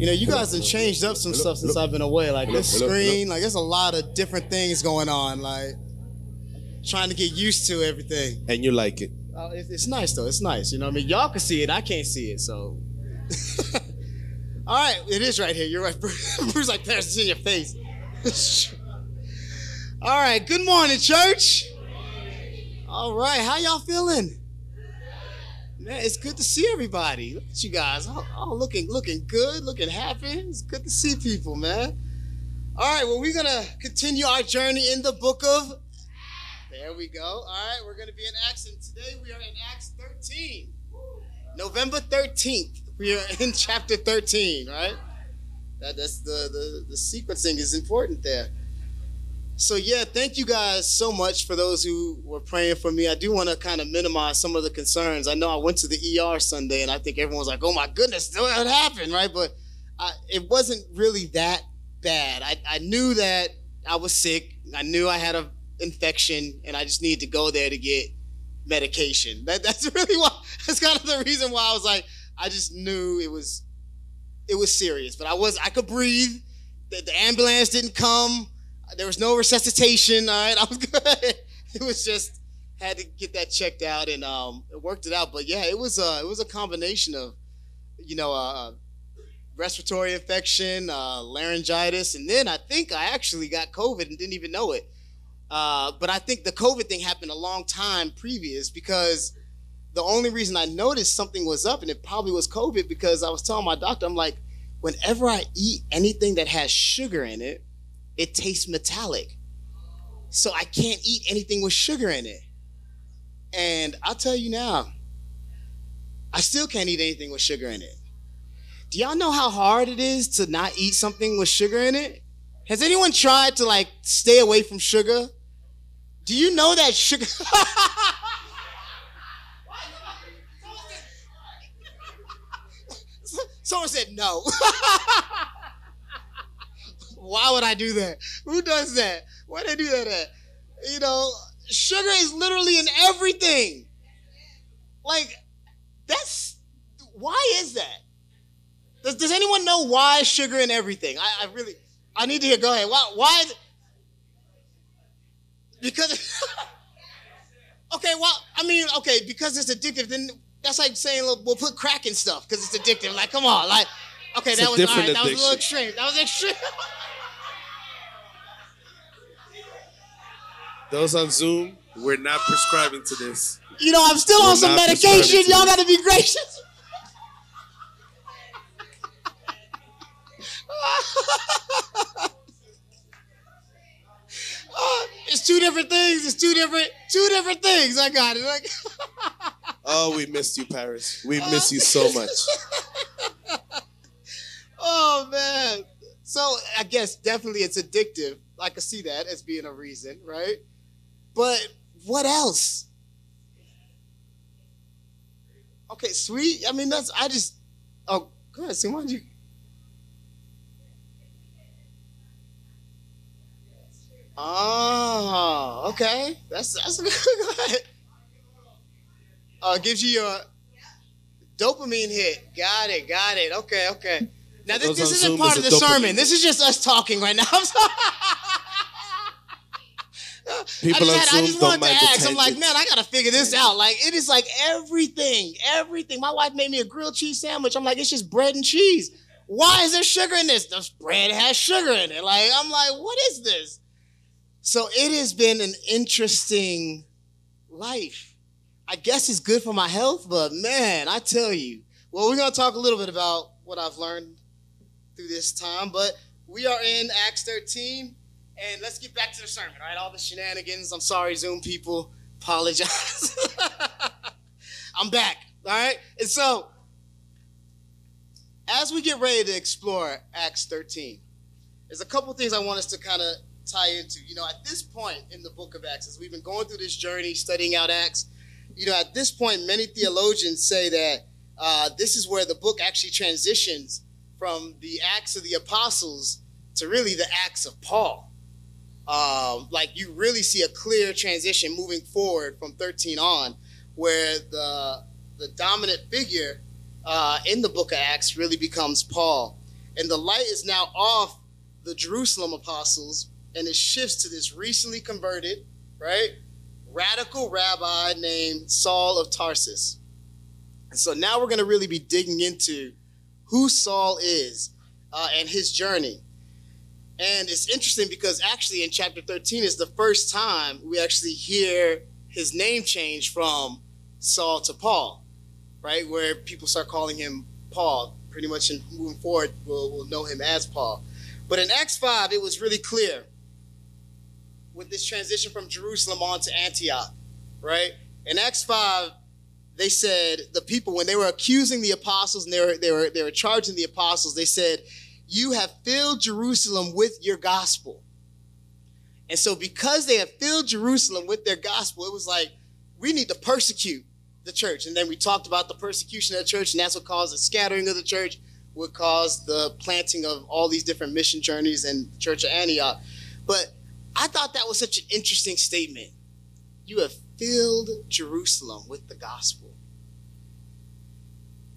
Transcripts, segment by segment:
You know, you guys have changed up some stuff since I've been away. Like this screen, like there's a lot of different things going on. Like trying to get used to everything. And you like it? It's nice though. It's nice. You know what I mean? Y'all can see it. I can't see it. So. All right, it is right here. You're right. Bruce like Paris, it's in your face. All right. Good morning, church. All right. How y'all feeling? Man, it's good to see everybody. Look at you guys. All looking good, looking happy. It's good to see people, man. All right, well, we're going to continue our journey in the book of... There we go. All right, we're going to be in Acts, and today we are in Acts 13. November 13th, we are in chapter 13, right? That's the sequencing is important there. So yeah, thank you guys so much for those who were praying for me. I do want to kind of minimize some of the concerns. I know I went to the ER Sunday and I think everyone was like, oh my goodness, what happened, right? But it wasn't really that bad. I knew that I was sick. I knew I had an infection and I just needed to go there to get medication. That's really why, that's kind of the reason why I was like, I just knew it was serious, but I could breathe. The ambulance didn't come. There was no resuscitation, all right? I was good. It was just, had to get that checked out, and it worked it out. But yeah, it was a combination of, you know, respiratory infection, laryngitis, and then I think I actually got COVID and didn't even know it. But I think the COVID thing happened a long time previous, because the only reason I noticed something was up, and it probably was COVID, because I was telling my doctor, I'm like, whenever I eat anything that has sugar in it, it tastes metallic. So I can't eat anything with sugar in it. And I'll tell you now, I still can't eat anything with sugar in it. Do y'all know how hard it is to not eat something with sugar in it? Has anyone tried to like stay away from sugar? Do you know that sugar? Someone said no. Why would I do that? Who does that? Why do they do that at? You know, sugar is literally in everything. Like, that's, why is that? Does anyone know why sugar in everything? I need to hear, go ahead. Why is it? Because, okay, well, I mean, okay, because it's addictive, then that's like saying, look, we'll put crack in stuff because it's addictive. Like, come on, like, okay, that was, all right, that was a little extreme. That was extreme. Those on Zoom, we're not prescribing to this. You know, I'm still on some medication. Y'all got to be gracious. It's two different things. It's two different things. I got it. Like, oh, we missed you, Paris. We miss you so much. Oh, man. So I guess definitely it's addictive. I could see that as being a reason, right? But what else? Okay, sweet. I mean, that's, I just, oh, go ahead, Simon. You... Oh, okay. That's a good, go ahead. Gives you your dopamine hit. Got it. Okay. Now, this isn't part of the sermon. This is just us talking right now. I'm sorry. I just wanted to ask. I'm like, man, I got to figure this out. Like, it is like everything. My wife made me a grilled cheese sandwich. I'm like, it's just bread and cheese. Why is there sugar in this? The bread has sugar in it. Like, I'm like, what is this? So it has been an interesting life. I guess it's good for my health, but man, I tell you. Well, we're going to talk a little bit about what I've learned through this time, but we are in Acts 13. And let's get back to the sermon, all right? All the shenanigans. I'm sorry, Zoom people. Apologize. I'm back, all right? And so, as we get ready to explore Acts 13, there's a couple things I want us to kind of tie into. You know, at this point in the book of Acts, as we've been going through this journey, studying out Acts, you know, at this point, many theologians say that this is where the book actually transitions from the Acts of the Apostles to really the Acts of Paul. Like you really see a clear transition moving forward from 13 on, where the dominant figure in the book of Acts really becomes Paul. And the light is now off the Jerusalem apostles, and it shifts to this recently converted, right, radical rabbi named Saul of Tarsus. And so now we're going to really be digging into who Saul is and his journey. And it's interesting because actually in chapter 13 is the first time we actually hear his name change from Saul to Paul, right, where people start calling him Paul. Pretty much in moving forward, we'll know him as Paul. But in Acts 5, it was really clear with this transition from Jerusalem on to Antioch, right? In Acts 5, they said, the people, when they were accusing the apostles and they were charging the apostles, they said, you have filled Jerusalem with your gospel. And so because they have filled Jerusalem with their gospel, it was like, we need to persecute the church. And then we talked about the persecution of the church, and that's what caused the scattering of the church, what caused the planting of all these different mission journeys in the church of Antioch. But I thought that was such an interesting statement. You have filled Jerusalem with the gospel.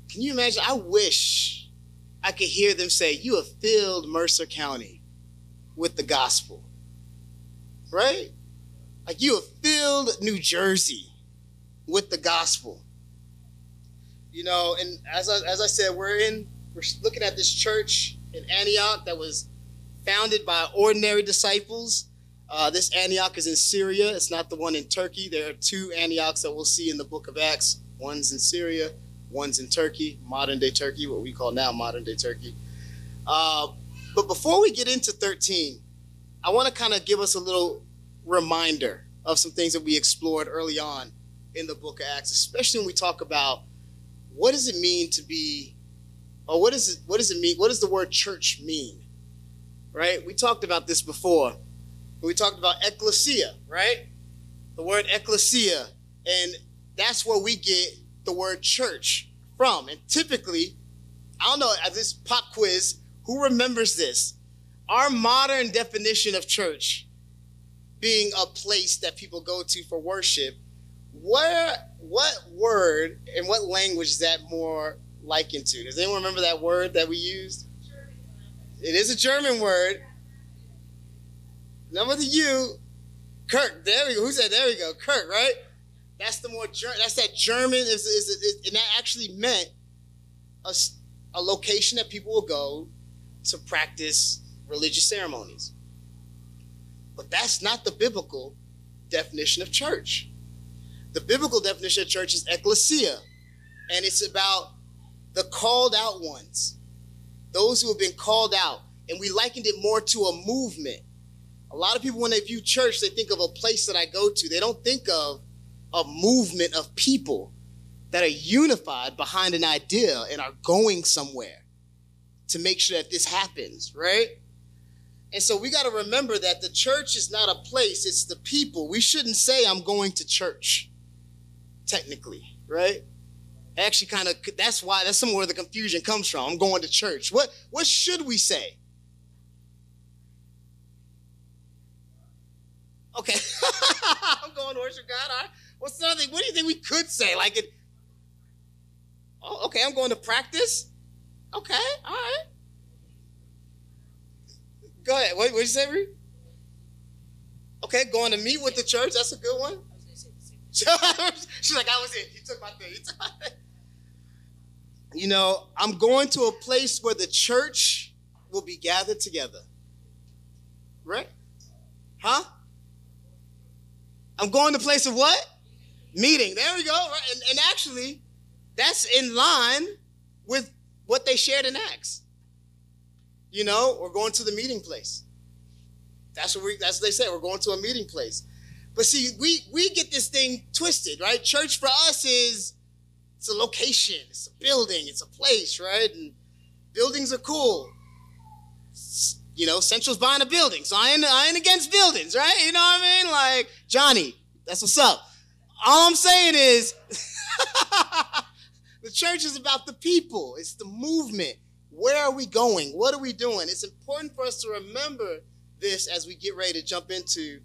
Can you imagine? I wish I could hear them say, you have filled Mercer County with the gospel, right? Like, you have filled New Jersey with the gospel. You know, and as I said, we're looking at this church in Antioch that was founded by ordinary disciples. This Antioch is in Syria. It's not the one in Turkey. There are two Antiochs that we'll see in the book of Acts. One's in Syria, one's in Turkey, modern-day Turkey, what we call now modern-day Turkey. But before we get into 13, I want to kind of give us a little reminder of some things that we explored early on in the book of Acts, especially when we talk about what does it mean to be, or what does it mean? What does the word church mean? Right? We talked about this before. We talked about ecclesia, right? The word ecclesia, and that's where we get the word church from. And typically, I don't know, at this pop quiz, who remembers this? Our modern definition of church being a place that people go to for worship. What word and what language is that more likened to? Does anyone remember that word that we used? It is a German word. Number U, Kirk. There we go. Who said there we go? Kirk, right? That's the more German. That's that German. And that actually meant a location that people will go to practice religious ceremonies. But that's not the biblical definition of church. The biblical definition of church is ecclesia, and it's about the called out ones, those who have been called out, and we likened it more to a movement. A lot of people, when they view church, they think of a place that I go to. They don't think of a movement of people that are unified behind an idea and are going somewhere to make sure that this happens, right? And so we got to remember that the church is not a place, it's the people. We shouldn't say I'm going to church. Technically, right? Actually, kind of, that's somewhere where the confusion comes from. I'm going to church. What should we say? Okay. I'm going to worship God. All right. What's another thing? What do you think we could say? Like, it, oh, okay, I'm going to practice. Okay, all right. Go ahead. What did you say, Reed? Okay, going to meet with the church. That's a good one. She's like, I was in. You took my thing. You know, I'm going to a place where the church will be gathered together. Right? Huh? I'm going to a place of what? Meeting. There we go. Right? And actually, that's in line with what they shared in Acts. You know, we're going to the meeting place. That's what they said. We're going to a meeting place. But see, we get this thing twisted, right? Church for us is, it's a location, it's a building, it's a place, right? And buildings are cool. You know, Central's buying a building, so I ain't against buildings, right? You know what I mean? Like, Johnny, that's what's up. All I'm saying is, the church is about the people. It's the movement. Where are we going? What are we doing? It's important for us to remember this as we get ready to jump into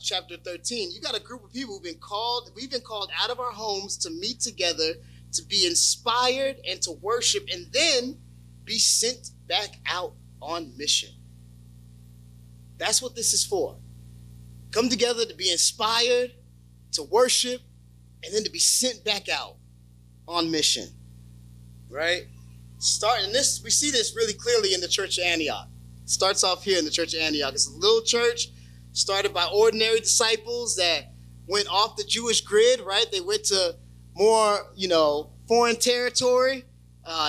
chapter 13. You got a group of people who've been called, we've been called out of our homes to meet together, to be inspired and to worship. And then be sent back out on mission. That's what this is for. Come together to be inspired, to worship, and then to be sent back out on mission, right? Starting this, we see this really clearly in the church of Antioch. It starts off here in the church of Antioch. It's a little church started by ordinary disciples that went off the Jewish grid, right? They went to more, foreign territory,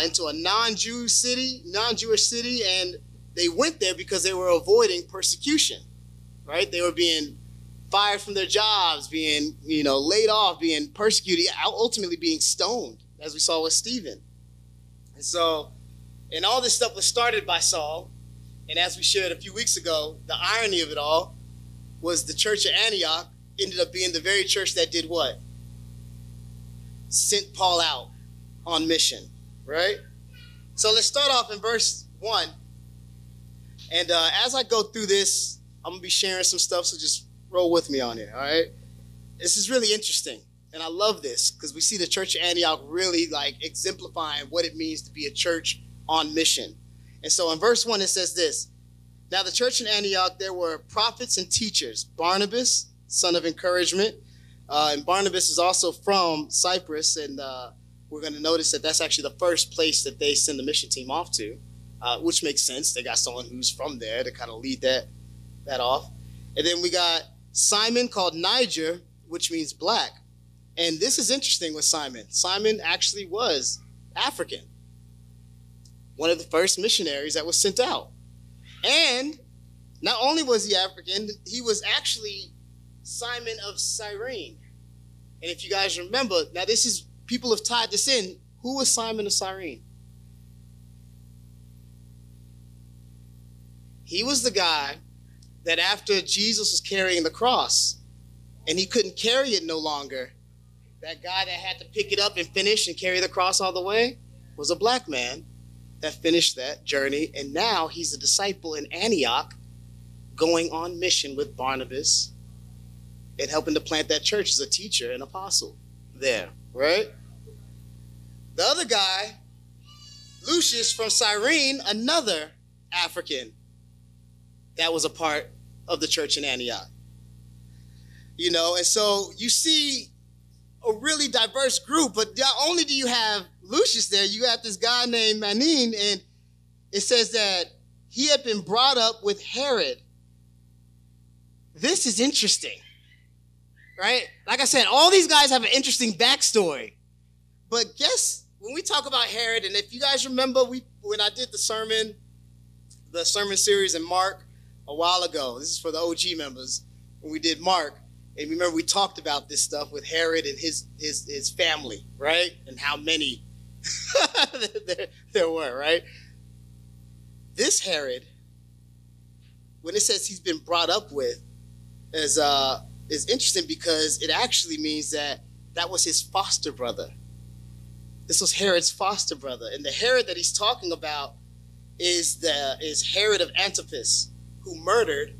into a non-Jewish city, and they went there because they were avoiding persecution, right? They were being fired from their jobs, being, laid off, being persecuted, ultimately being stoned, as we saw with Stephen. And so, and all this stuff was started by Saul, and as we shared a few weeks ago, the irony of it all was the church of Antioch ended up being the very church that did what? Sent Paul out on mission, right? So let's start off in verse 1. And as I go through this, I'm going to be sharing some stuff, so just roll with me on it, all right? This is really interesting, and I love this because we see the church of Antioch really exemplifying what it means to be a church on mission. And so in verse 1, it says this: Now the church in Antioch, there were prophets and teachers, Barnabas, son of encouragement, and Barnabas is also from Cyprus, and we're going to notice that that's actually the first place that they send the mission team off to, which makes sense. They got someone who's from there to kind of lead that off. And then we got Simon, called Niger, which means black. And this is interesting with Simon. Simon actually was African, one of the first missionaries that was sent out. And not only was he African, he was actually Simon of Cyrene. And if you guys remember, now this is, people have tied this in. Who was Simon of Cyrene? He was the guy that after Jesus was carrying the cross and he couldn't carry it no longer, that guy that had to pick it up and finish and carry the cross all the way was a black man that finished that journey. And now he's a disciple in Antioch going on mission with Barnabas and helping to plant that church as a teacher and apostle there, right? The other guy, Lucius from Cyrene, another African that was a part of the church in Antioch. And so you see a really diverse group, but not only do you have Lucius there, you have this guy named Manin, and it says that he had been brought up with Herod. This is interesting. Right? Like I said, all these guys have an interesting backstory. But guess, when we talk about Herod, and if you guys remember, when I did the sermon series in Mark a while ago, this is for the OG members, when we did Mark, and remember we talked about this stuff with Herod and his family, right? And how many there were, right? This Herod, when it says he's been brought up with, is interesting because it actually means that was his foster brother. This was Herod's foster brother. And the Herod that he's talking about is Herod of Antipas, who murdered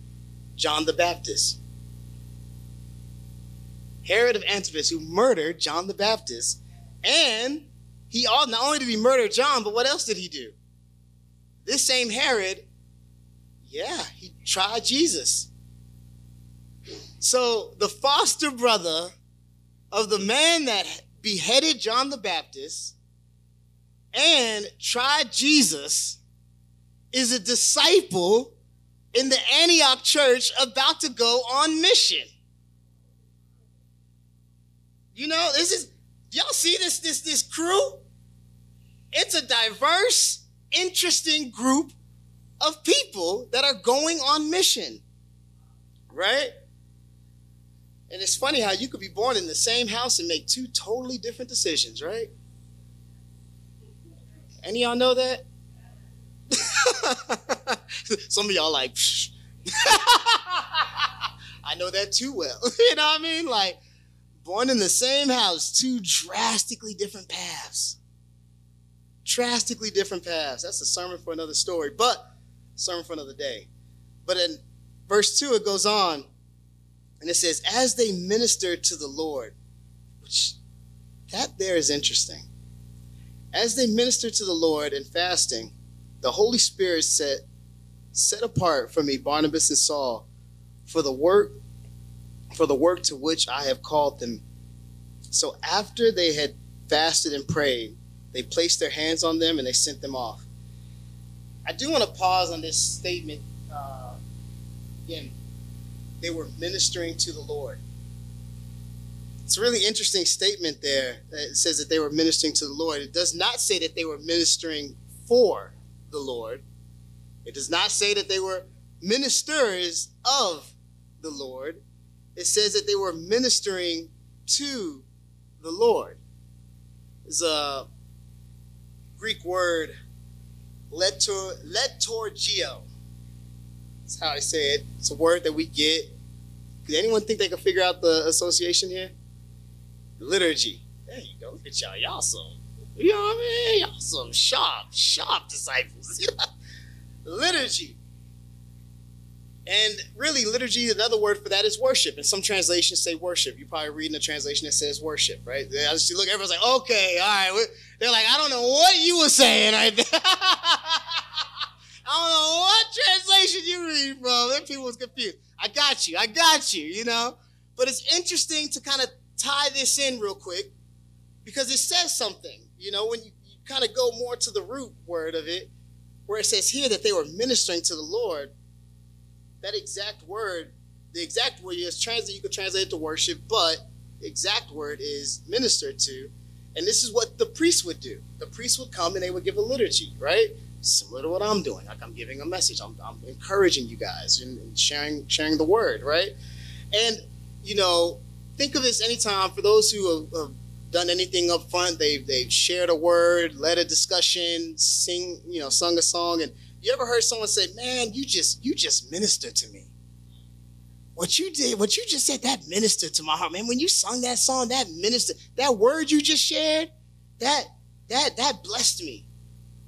John the Baptist. Herod of Antipas, who murdered John the Baptist. And he not only did he murder John, but what else did he do? This same Herod, he tried Jesus. So the foster brother of the man that beheaded John the Baptist and tried Jesus is a disciple in the Antioch church about to go on mission. Y'all see this crew? It's a diverse, interesting group of people that are going on mission, right? And it's funny how you could be born in the same house and make two totally different decisions, right? Any of y'all know that? Some of y'all like, I know that too well. You know what I mean? Like, born in the same house, two drastically different paths. Drastically different paths. That's a sermon for another story, but sermon for another day. But in verse 2, it goes on. And it says, as they ministered to the Lord, which that there is interesting. As they ministered to the Lord in fasting, the Holy Spirit said, set apart for me Barnabas and Saul for the work to which I have called them. So after they had fasted and prayed, they placed their hands on them and they sent them off. I do want to pause on this statement. Again, they were ministering to the Lord. It's a really interesting statement there. It says that they were ministering to the Lord. It does not say that they were ministering for the Lord. It does not say that they were ministers of the Lord. It says that they were ministering to the Lord. There's a Greek word, letourgeo. That's how I say it. It's a word that we get. Did anyone think they could figure out the association here? Liturgy. There you go. Look at y'all. Y'all some, you know what I mean? Y'all some sharp disciples. Liturgy. And really, liturgy, another word for that is worship. And some translations say worship. You're probably reading a translation that says worship, right? I just look, everyone's like, okay, all right. They're like, I don't know what you were saying right there. I don't know what translation you read from. That people was confused. I got you, you know? But it's interesting to kind of tie this in real quick because it says something, you know, when you kind of go more to the root word of it, where it says here that they were ministering to the Lord. That exact word, the exact word is translated, you could translate it to worship, but the exact word is minister to. And this is what the priest would do. The priest would come and they would give a liturgy, right? Similar to what I'm doing. Like I'm giving a message. I'm encouraging you guys and sharing the word, right? And, you know, think of this anytime for those who have done anything up front, they've shared a word, led a discussion, sung a song, and you ever heard someone say, man, you just ministered to me. What you did, what you just said, that ministered to my heart. Man, when you sung that song, that ministered, that word you just shared, that blessed me.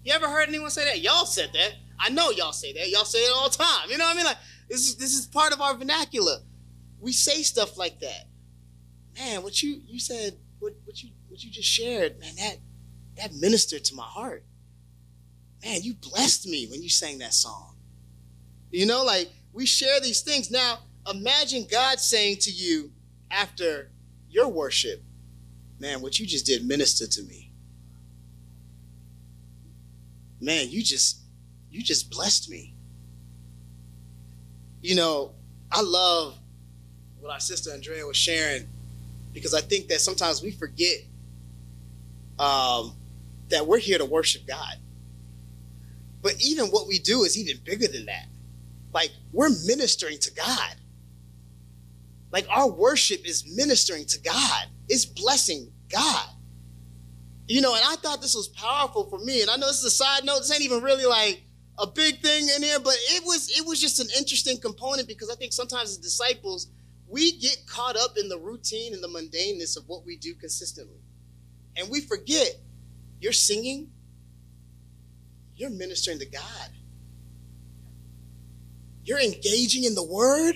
You ever heard anyone say that? Y'all said that. I know y'all say that. Y'all say it all the time. You know what I mean? Like this is part of our vernacular. We say stuff like that. Man, what you said, what you just shared, man, that ministered to my heart. Man, you blessed me when you sang that song. You know, like we share these things. Now, imagine God saying to you after your worship, man, what you just did ministered to me. Man, you just blessed me. You know, I love what our sister Andrea was sharing because I think that sometimes we forget that we're here to worship God. But even what we do is even bigger than that. Like, we're ministering to God. Like, our worship is ministering to God. It's blessing God. You know, and I thought this was powerful for me. And I know this is a side note. This ain't even really like a big thing in here, but it was just an interesting component because I think sometimes as disciples, we get caught up in the routine and the mundaneness of what we do consistently. And we forget you're singing, you're ministering to God. You're engaging in the word.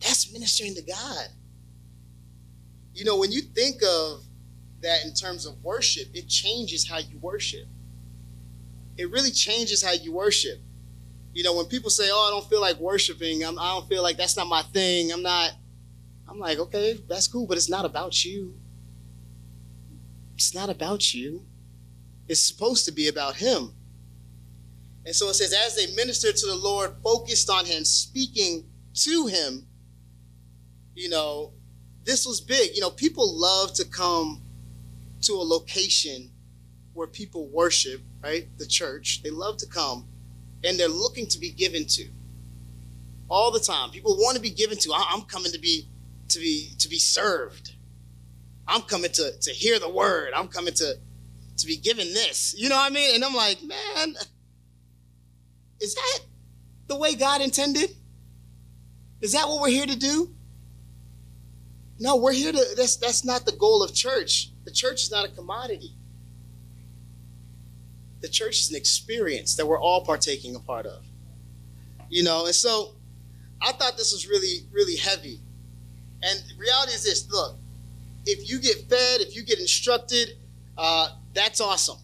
That's ministering to God. You know, when you think of that in terms of worship, it changes how you worship. It really changes how you worship. You know, when people say, oh, I don't feel like worshiping. I don't feel like that's not my thing. I'm like, okay, that's cool, but it's not about you. It's not about you. It's supposed to be about him. And so it says, as they ministered to the Lord, focused on him, speaking to him, you know, this was big. You know, people love to come to a location where people worship, right? The church, they love to come and they're looking to be given to all the time. People want to be given to. I'm coming to be served. I'm coming to hear the word. I'm coming to be given this, you know what I mean? And I'm like, man, is that the way God intended? Is that what we're here to do? No, we're here to, that's not the goal of church. The church is not a commodity. The church is an experience that we're all partaking a part of, you know? And so I thought this was really, really heavy. And the reality is this, look, if you get fed, if you get instructed, that's awesome.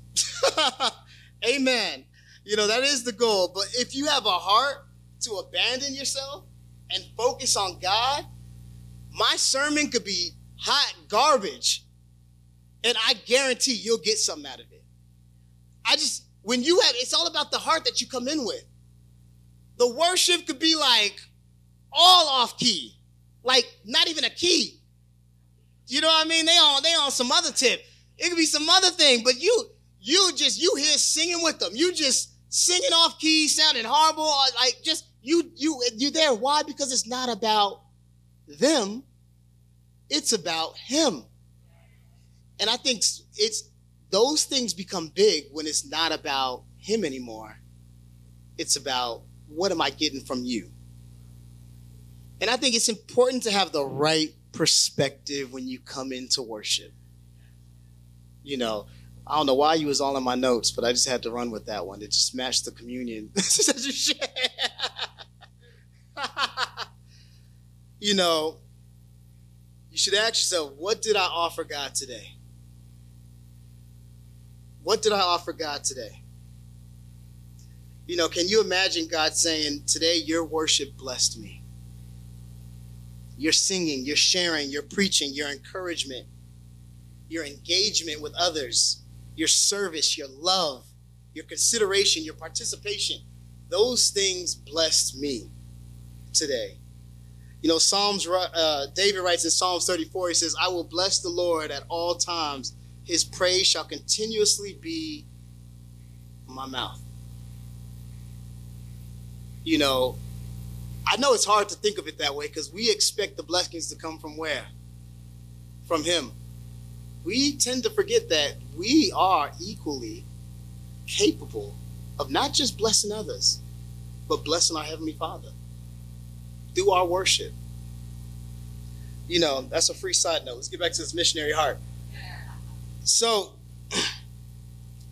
Amen. You know, that is the goal. But if you have a heart to abandon yourself and focus on God, my sermon could be hot garbage, and I guarantee you'll get something out of it. It's all about the heart that you come in with. The worship could be like all off key, like not even a key. You know what I mean? They on some other tip. It could be some other thing, but you here singing with them. You just singing off key, sounding horrible, like just you're there. Why? Because it's not about them. It's about him. And I think it's those things become big when it's not about him anymore. It's about, what am I getting from you? And I think it's important to have the right perspective when you come into worship. You know, I don't know why you was all in my notes, but I just had to run with that one. It just matched the communion. You know, you should ask yourself, what did I offer God today? What did I offer God today? You know, can you imagine God saying, today your worship blessed me. Your singing, your sharing, your preaching, your encouragement, your engagement with others, your service, your love, your consideration, your participation. Those things blessed me today. You know, David writes in Psalms 34, he says, I will bless the Lord at all times. His praise shall continuously be in my mouth. You know, I know it's hard to think of it that way because we expect the blessings to come from where? From him. We tend to forget that we are equally capable of not just blessing others, but blessing our Heavenly Father through our worship. You know, that's a free side note. Let's get back to this missionary heart. So,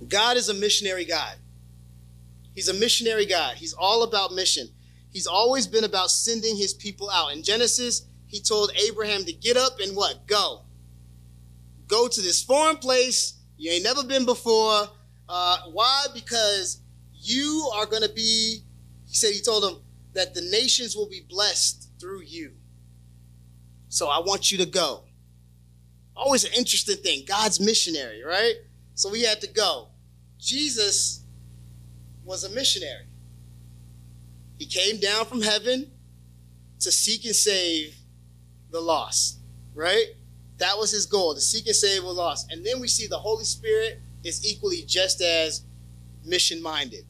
God is a missionary God. He's a missionary God. He's all about mission. He's always been about sending his people out. In Genesis, he told Abraham to get up and what? Go. Go to this foreign place you ain't never been before. Why? Because you are going to be, he told him that the nations will be blessed through you. So I want you to go. Always an interesting thing. God's missionary, right? So we had to go. Jesus was a missionary. He came down from heaven to seek and save the lost, right? That was his goal, to seek and save the lost. And then we see the Holy Spirit is equally just as mission-minded,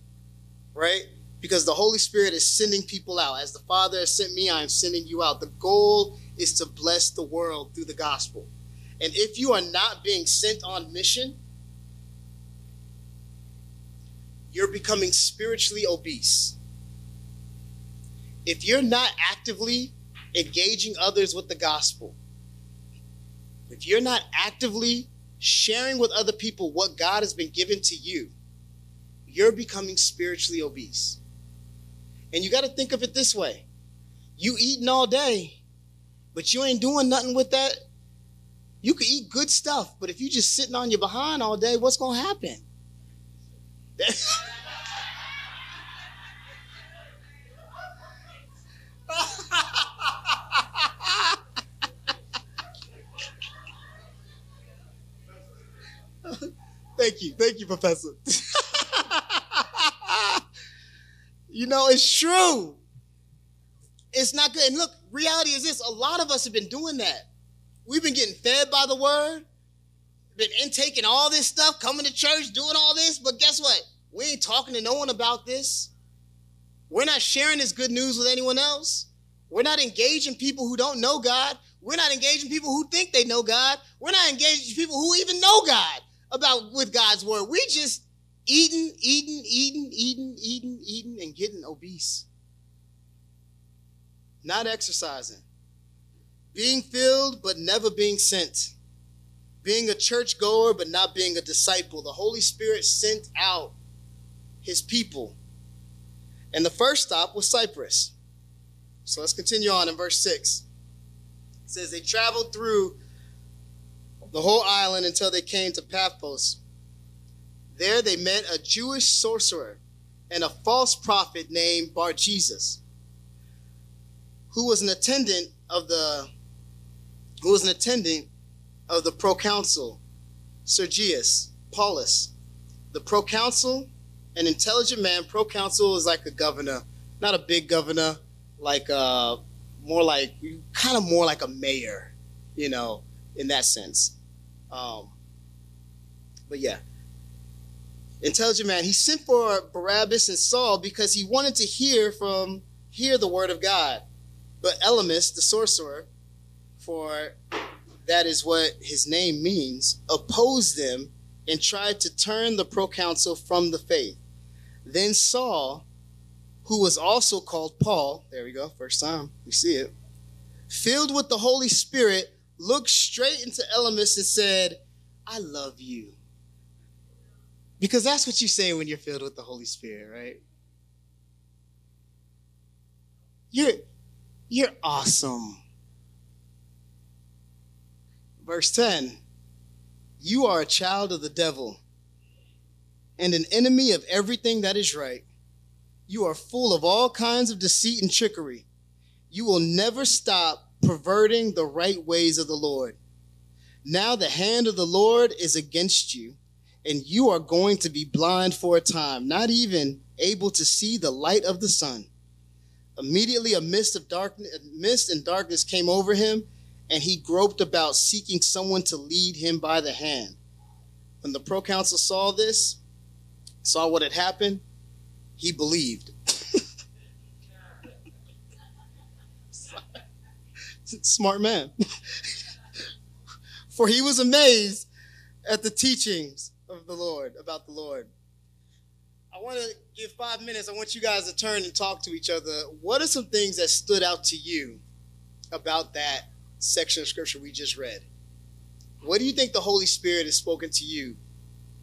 right? Because the Holy Spirit is sending people out. As the Father has sent me, I am sending you out. The goal is to bless the world through the gospel. And if you are not being sent on mission, you're becoming spiritually obese. If you're not actively engaging others with the gospel, if you're not actively sharing with other people what God has been given to you, you're becoming spiritually obese. And you got to think of it this way. You eating all day, but you ain't doing nothing with that. You could eat good stuff, but if you're just sitting on your behind all day, what's going to happen? Thank you, Professor. You know, it's true. It's not good. And look, reality is this. A lot of us have been doing that. We've been getting fed by the word, been intaking all this stuff, coming to church, doing all this. But guess what? We ain't talking to no one about this. We're not sharing this good news with anyone else. We're not engaging people who don't know God. We're not engaging people who think they know God. We're not engaging people who even know God about with God's word. We just eating and getting obese. Not exercising. Being filled, but never being sent. Being a churchgoer, but not being a disciple. The Holy Spirit sent out his people. And the first stop was Cyprus. So let's continue on in verse 6. It says, they traveled through the whole island until they came to Paphos. There they met a Jewish sorcerer and a false prophet named Bar-Jesus, who was an attendant of the proconsul Sergius Paulus. The proconsul, an intelligent man. Proconsul is like a governor, not a big governor, like more like a mayor, you know, in that sense. But yeah, intelligent man. He sent for Barabbas and Saul because he wanted to hear the word of God. But Elymas, the sorcerer, for that is what his name means, opposed them and tried to turn the proconsul from the faith. Then Saul, who was also called Paul, there we go, first time we see it, filled with the Holy Spirit, looked straight into Elymas and said, "I love you." Because that's what you say when you're filled with the Holy Spirit, right? You're awesome. Verse 10, "You are a child of the devil and an enemy of everything that is right. You are full of all kinds of deceit and trickery. You will never stop perverting the right ways of the Lord. Now the hand of the Lord is against you, and you are going to be blind for a time, not even able to see the light of the sun." Immediately a mist and darkness came over him, and he groped about seeking someone to lead him by the hand. When the proconsul saw this, saw what had happened, he believed. Smart man. For he was amazed at the teachings of the Lord, about the Lord. I want to give 5 minutes. I want you guys to turn and talk to each other. What are some things that stood out to you about that section of scripture we just read? What do you think the Holy Spirit has spoken to you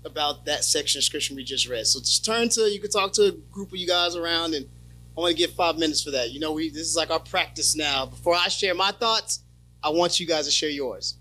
about that section of scripture we just read? So just turn to, you can talk to a group of you guys around, and I want to give 5 minutes for that. You know, this is like our practice now. Before I share my thoughts, I want you guys to share yours.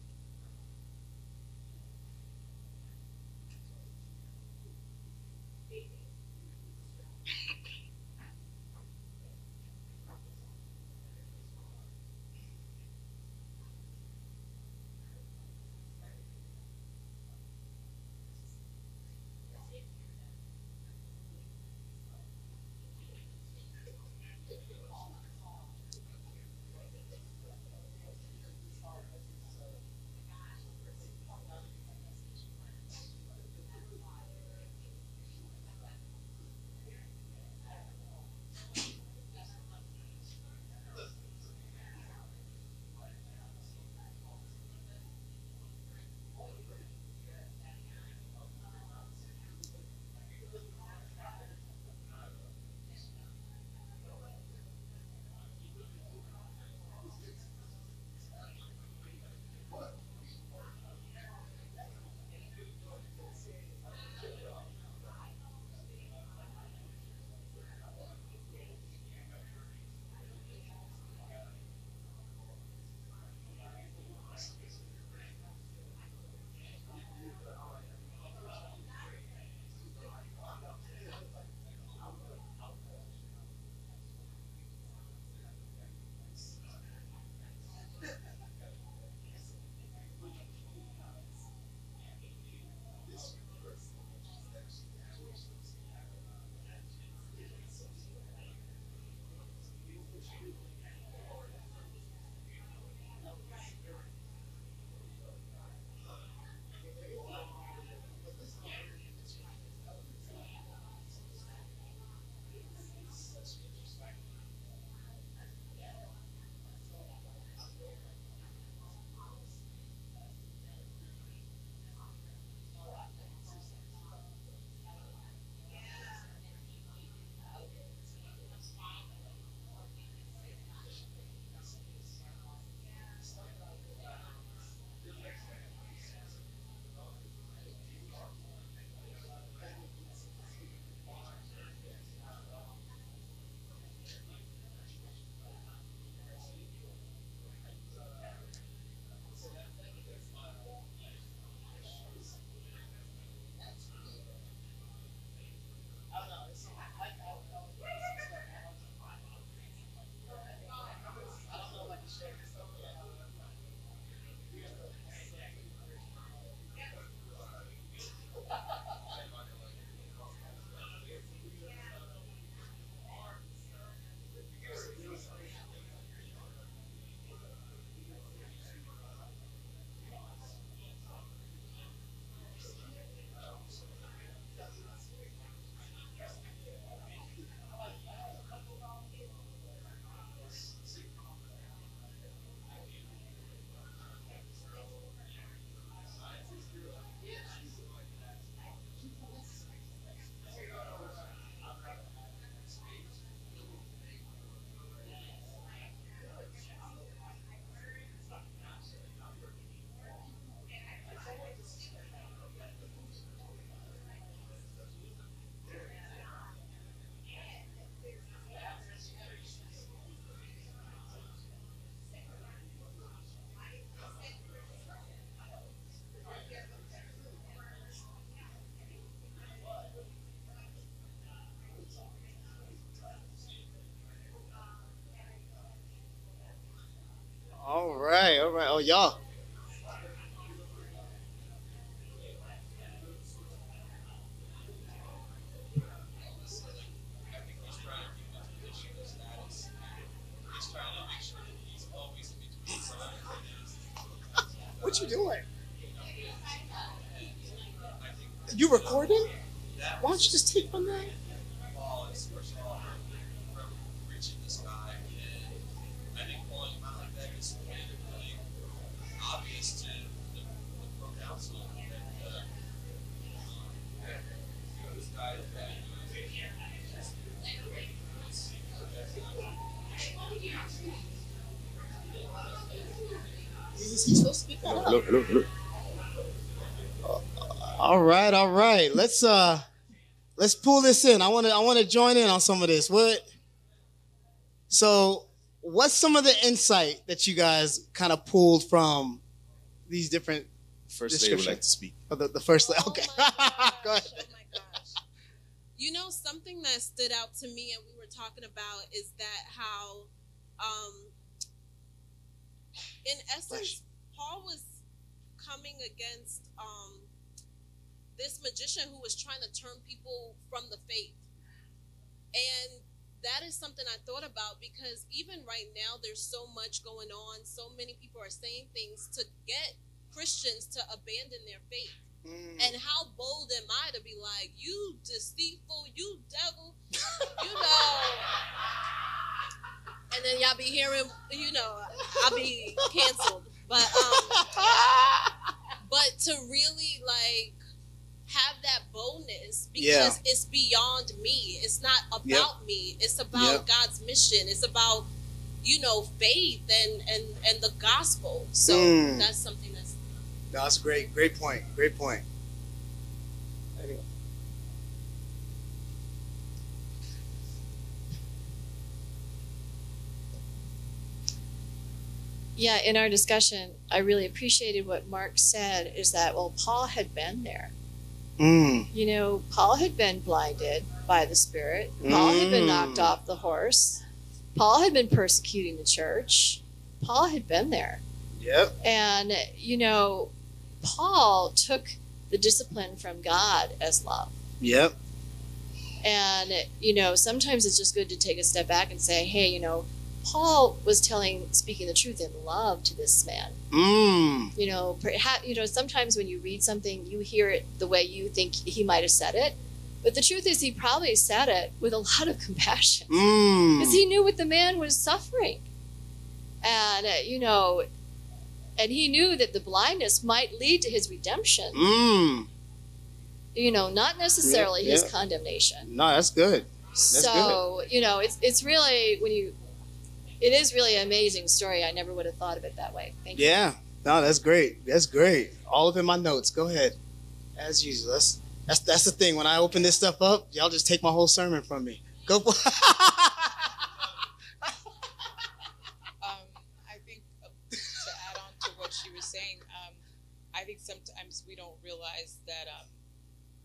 Well, yeah. What you doing? You recording? Why don't you just take one night? Look. All right. Let's pull this in. I want to join in on some of this. What's some of the insight that you guys kind of pulled from these different descriptions? First lady would like to speak. Oh, the first lady. Okay. Go ahead. Oh my gosh. You know, something that stood out to me and we were talking about is that how in essence Paul was coming against this magician who was trying to turn people from the faith. And that is something I thought about because even right now there's so much going on. So many people are saying things to get Christians to abandon their faith. Mm. And how bold am I to be like, you deceitful, you devil, you know. And then y'all be hearing, you know, I'll be canceled. But to really like have that boldness because it's beyond me. It's not about me. It's about God's mission. It's about, you know, faith and the gospel. So that's something that's great. Great point. Anyway. Yeah, in our discussion, I really appreciated what Mark said is that, well, Paul had been there. Mm. You know, Paul had been blinded by the Spirit. Paul had been knocked off the horse. Paul had been persecuting the church. Paul had been there. Yep. And, you know, Paul took the discipline from God as love. Yep. And, you know, sometimes it's just good to take a step back and say, hey, you know, Paul was speaking the truth in love to this man. Mm. You know, sometimes when you read something, you hear it the way you think he might have said it. But the truth is he probably said it with a lot of compassion because he knew what the man was suffering. And, you know, and he knew that the blindness might lead to his redemption. Mm. You know, not necessarily his condemnation. No, that's good. You know, it's really when you... It is really an amazing story. I never would have thought of it that way. Thank you. Yeah. No, that's great. That's great. All of in my notes. Go ahead. As usual. That's the thing. When I open this stuff up, y'all just take my whole sermon from me. Go for it. I think to add on to what she was saying, I think sometimes we don't realize that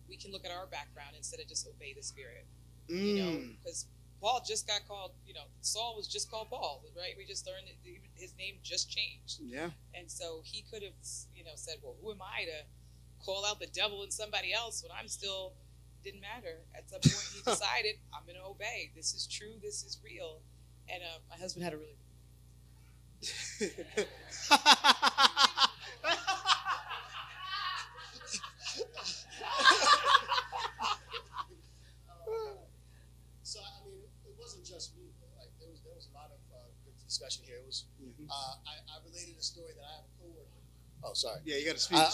we can look at our background instead of just obey the Spirit. You know, because Paul just got called, you know, Saul was just called Paul, right? We just learned that his name just changed. Yeah. And so he could have, you know, said, well, who am I to call out the devil in somebody else when I'm still, didn't matter. At some point he decided, I'm going to obey. This is true. This is real. And my husband had a really discussion here. It was I related a story that I have a coworker. Oh, sorry. Yeah, you got to speak up.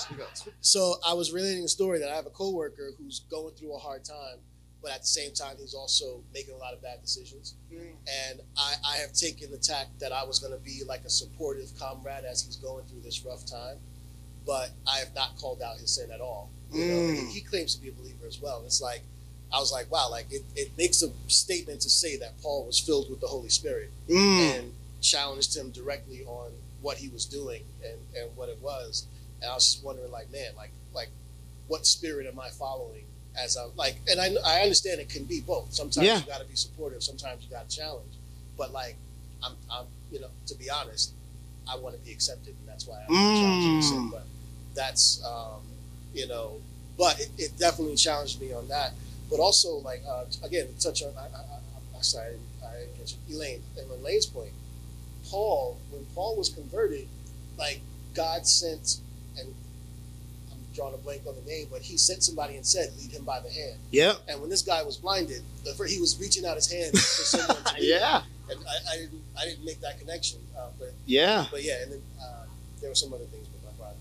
So I was relating a story that I have a coworker who's going through a hard time, but at the same time he's also making a lot of bad decisions. Mm. And I have taken the tack that I was going to be like a supportive comrade as he's going through this rough time, but I have not called out his sin at all. You know, and he claims to be a believer as well. It's like I was like, wow, like it makes a statement to say that Paul was filled with the Holy Spirit and challenged him directly on what he was doing and what it was. And I was just wondering, like, man, like what spirit am I following as I'm like, and I understand it can be both. Sometimes you got to be supportive. Sometimes you got to challenge, but like, I'm, you know, to be honest, I want to be accepted, and that's why I'm challenging. But that's, you know, but it definitely challenged me on that. But also, like, again, touch on, I'm sorry, I mentioned Elaine, and Elaine's point, Paul, when Paul was converted, like, God sent, and I'm drawing a blank on the name, but he sent somebody and said, lead him by the hand. Yeah. And when this guy was blinded, he was reaching out his hand for someone to lead him. And I didn't make that connection. But yeah, and then there were some other things with my brother.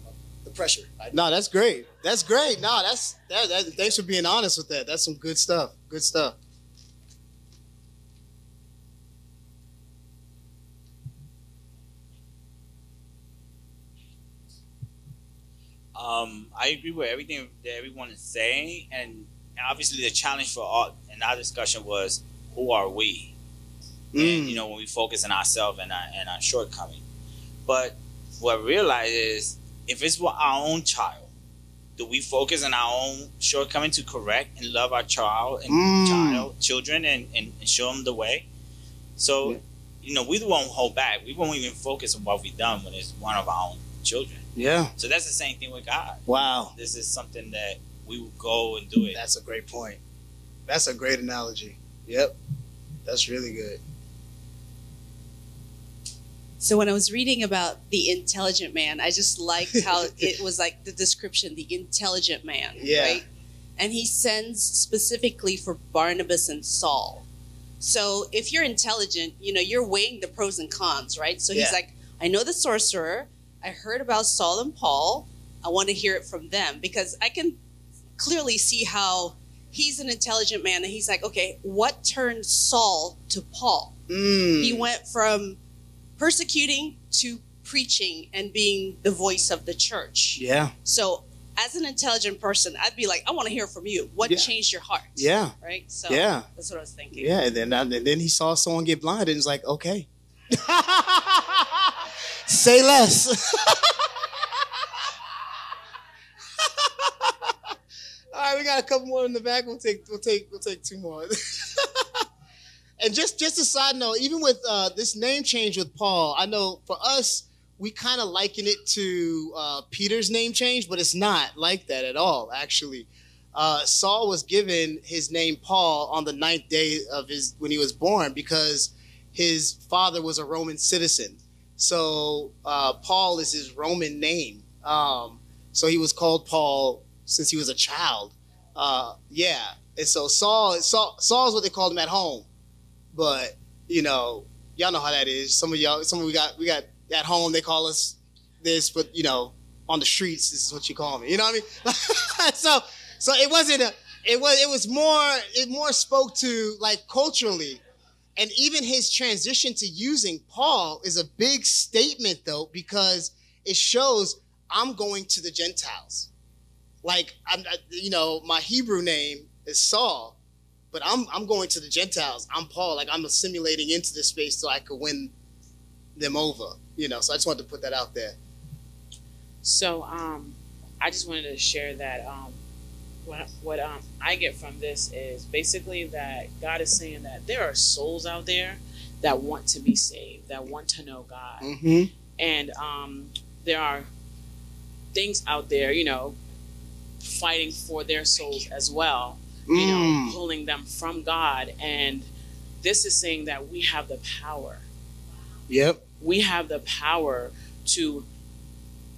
The pressure. No, that's great. That's great. No, that's that. Thanks for being honest with that. That's some good stuff. Good stuff. I agree with everything that everyone is saying, and obviously the challenge for all in our discussion was, who are we? And, you know, when we focus on ourselves and our shortcomings. But what I realized is, if it's for our own child, do we focus on our own shortcoming to correct and love our child and children and show them the way? So, you know, we won't hold back. We won't even focus on what we've done when it's one of our own children. Yeah. So that's the same thing with God. Wow. This is something that we will go and do it. That's a great point. That's a great analogy. Yep. That's really good. So when I was reading about the intelligent man, I just liked how it was like the description, the intelligent man. Yeah. Right? And he sends specifically for Barnabas and Saul. So if you're intelligent, you know, you're weighing the pros and cons, right? So he's like, I know the sorcerer. I heard about Saul and Paul. I want to hear it from them, because I can clearly see how he's an intelligent man. And he's like, okay, what turned Saul to Paul? He went from persecuting to preaching and being the voice of the church. Yeah. So as an intelligent person, I'd be like, I want to hear from you. What changed your heart? Yeah. Right? So that's what I was thinking. Yeah. And then he saw someone get blinded and was like, okay. Say less. All right, we got a couple more in the back. We'll take two more. And just a side note, even with this name change with Paul, I know for us, we kind of liken it to Peter's name change, but it's not like that at all, actually. Saul was given his name Paul on the 9th day of when he was born, because his father was a Roman citizen. So Paul is his Roman name. So he was called Paul since he was a child. And so Saul's what they called him at home. But, you know, y'all know how that is. Some of we got at home, they call us this, but, you know, on the streets, this is what you call me. You know what I mean? So it wasn't it more spoke to, like, culturally. And even his transition to using Paul is a big statement, though, because it shows I'm going to the Gentiles. Like, you know, my Hebrew name is Saul. But I'm going to the Gentiles. I'm Paul. Like, I'm assimilating into this space so I could win them over. You know, so I just wanted to put that out there. So I just wanted to share that what I get from this is basically that God is saying that there are souls out there that want to be saved, that want to know God. Mm-hmm. And there are things out there, you know, fighting for their souls as well. You know, pulling them from God. And this is saying that we have the power. Yep. We have the power to,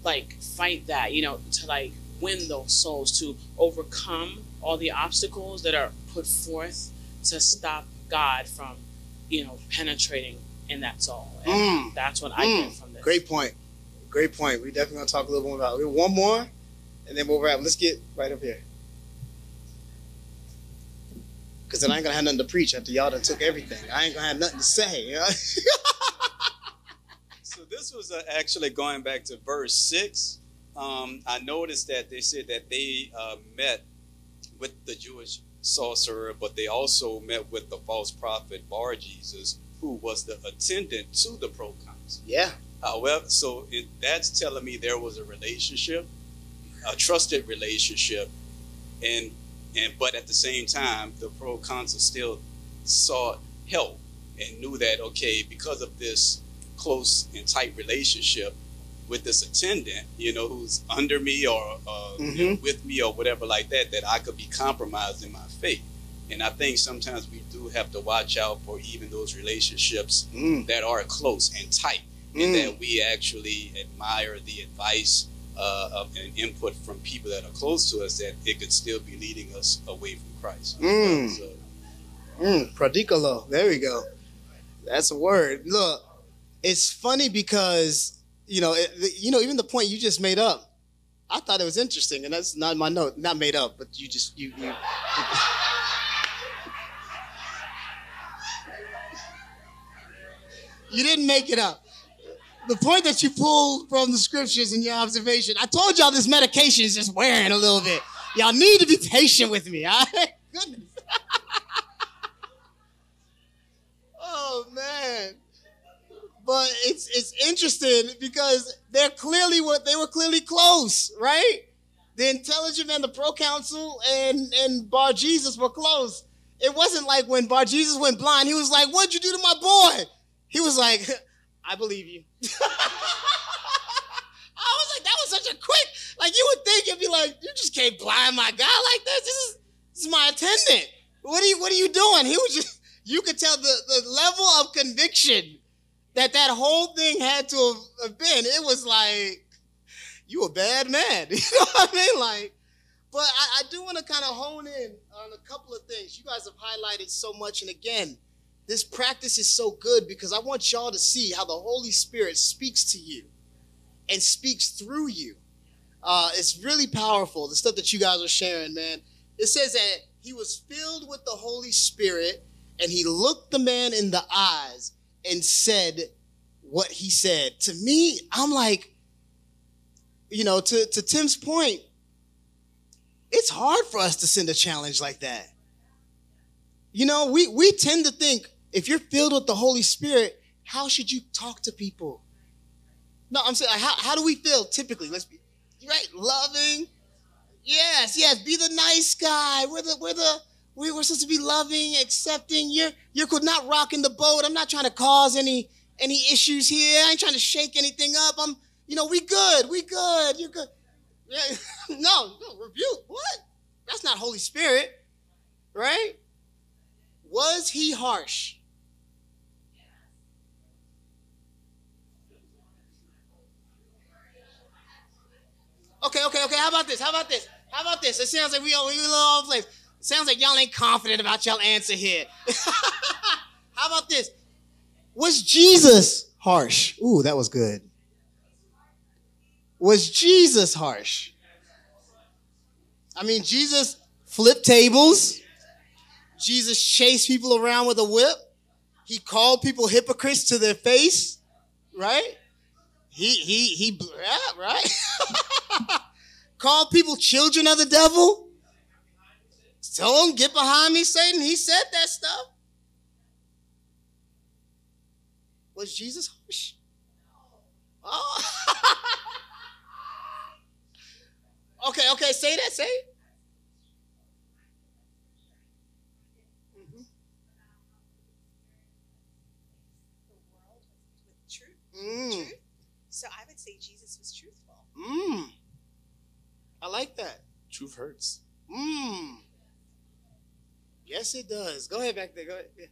like, fight that, you know, to, like, win those souls, to overcome all the obstacles that are put forth to stop God from, you know, penetrating in that soul. And that's what I get from this. Great point. Great point. We definitely going to talk a little more about it. One more, and then we'll wrap. Let's get right up here. Because then I ain't going to have nothing to preach after y'all done took everything. I ain't going to have nothing to say. You know? So this was actually going back to verse 6. I noticed that they said that they met with the Jewish sorcerer, but they also met with the false prophet Bar-Jesus, who was the attendant to the proconsul. Yeah. However, so that's telling me there was a relationship, a trusted relationship, but at the same time, the proconsul still sought help and knew that, okay, because of this close and tight relationship with this attendant, you know, who's under me or you know, with me or whatever like that, that I could be compromised in my faith. And I think sometimes we do have to watch out for even those relationships that are close and tight, and that we actually admire the advice and input from people that are close to us, that it could still be leading us away from Christ. Prodicolo. There we go. That's a word. Look, it's funny because, you know, even the point you just made up, I thought it was interesting, and that's not my note, not made up, but you just, you you didn't make it up. The point that you pulled from the scriptures and your observation, I told y'all this medication is just wearing a little bit. Y'all need to be patient with me, all right? Goodness. Oh, man. But it's interesting because they were clearly close, right? The intelligent and the proconsul and Bar-Jesus were close. It wasn't like when Bar-Jesus went blind, he was like, "What'd you do to my boy?" He was like, "I believe you." I was like, that was such a quick, like you would think it'd be like, you just can't blind my guy like this. This is my attendant. What are you doing? He was just, you could tell the level of conviction that whole thing had to have been. It was like, you a bad man. You know what I mean? Like, but I do want to kind of hone in on a couple of things. You guys have highlighted so much. And again, this practice is so good because I want y'all to see how the Holy Spirit speaks to you and speaks through you. It's really powerful, the stuff that you guys are sharing, man. It says that he was filled with the Holy Spirit and he looked the man in the eyes and said what he said. To me, I'm like, you know, to Tim's point, it's hard for us to send a challenge like that. You know, we tend to think, if you're filled with the Holy Spirit, how should you talk to people? No, I'm saying, how do we feel typically? Let's be right, loving. Yes, be the nice guy. We're supposed to be loving, accepting. You're not rocking the boat. I'm not trying to cause any issues here. I ain't trying to shake anything up. We good. You're good. Yeah. No, rebuke. What? That's not Holy Spirit, right? Was he harsh? Okay. How about this? It sounds like we a little off place. It sounds like y'all ain't confident about y'all answer here. How about this? Was Jesus harsh? Ooh, that was good. Was Jesus harsh? I mean, Jesus flipped tables. Jesus chased people around with a whip. He called people hypocrites to their face, right? He right? Called people children of the devil. Told him, "Get behind me, Satan." He said that stuff. Was Jesus harsh? Oh. Okay, say it. Truth. So I would say Jesus was truthful. I like that. Truth hurts. Yes, it does. Go ahead back there. Go ahead. Yeah.